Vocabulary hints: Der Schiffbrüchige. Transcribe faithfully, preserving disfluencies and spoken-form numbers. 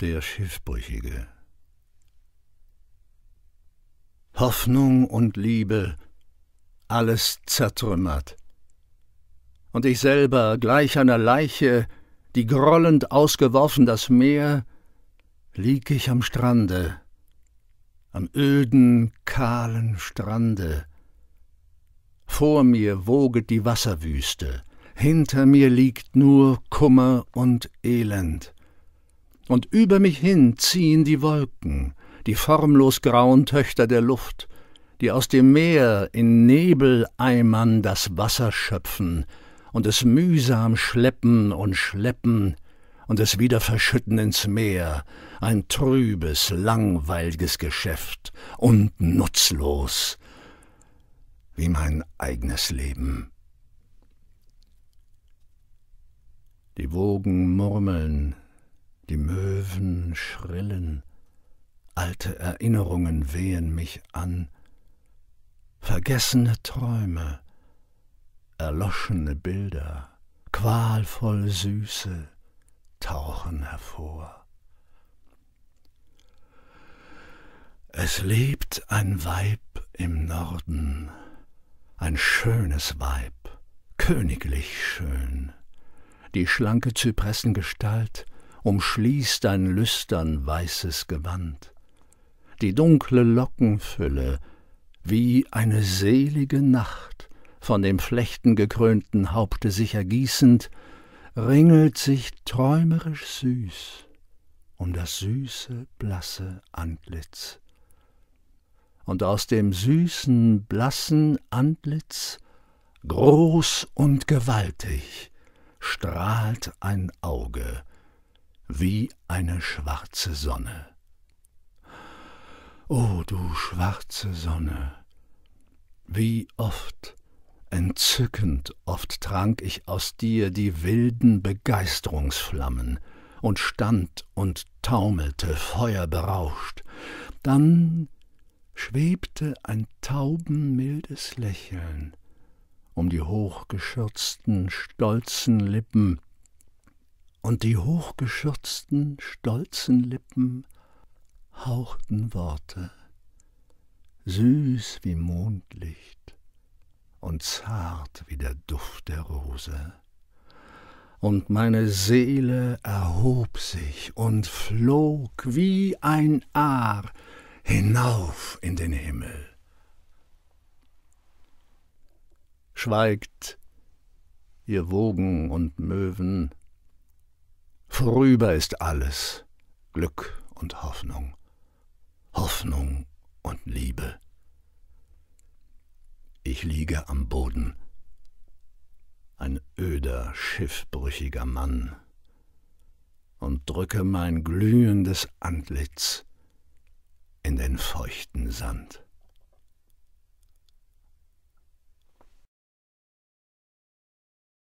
Der Schiffbrüchige. Hoffnung und Liebe, alles zertrümmert. Und ich selber, gleich einer Leiche, die grollend ausgeworfen das Meer, lieg ich am Strande, am öden, kahlen Strande. Vor mir woget die Wasserwüste, hinter mir liegt nur Kummer und Elend. Und über mich hin ziehen die Wolken, die formlos grauen Töchter der Luft, die aus dem Meer in Nebeleimern das Wasser schöpfen und es mühsam schleppen und schleppen und es wieder verschütten ins Meer, ein trübes, langweiliges Geschäft und nutzlos, wie mein eigenes Leben. Die Wogen murmeln, die Möwen schrillen, alte Erinnerungen wehen mich an, vergessene Träume, erloschene Bilder, qualvoll Süße tauchen hervor. Es lebt ein Weib im Norden, ein schönes Weib, königlich schön. Die schlanke Zypressengestalt umschließt ein lüstern weißes Gewand. Die dunkle Lockenfülle, wie eine selige Nacht, von dem flechtengekrönten Haupte sich ergießend, ringelt sich träumerisch süß um das süße, blasse Antlitz. Und aus dem süßen, blassen Antlitz, groß und gewaltig, strahlt ein Auge wie eine schwarze Sonne. O, du schwarze Sonne, wie oft, entzückend oft trank ich aus dir die wilden Begeisterungsflammen und stand und taumelte feuerberauscht. Dann schwebte ein taubenmildes Lächeln um die hochgeschürzten, stolzen Lippen, und die hochgeschürzten, stolzen Lippen hauchten Worte, süß wie Mondlicht und zart wie der Duft der Rose. Und meine Seele erhob sich und flog wie ein Aar hinauf in den Himmel. Schweigt, ihr Wogen und Möwen, vorüber ist alles, Glück und Hoffnung, Hoffnung und Liebe. Ich liege am Boden, ein öder, schiffbrüchiger Mann, und drücke mein glühendes Antlitz in den feuchten Sand.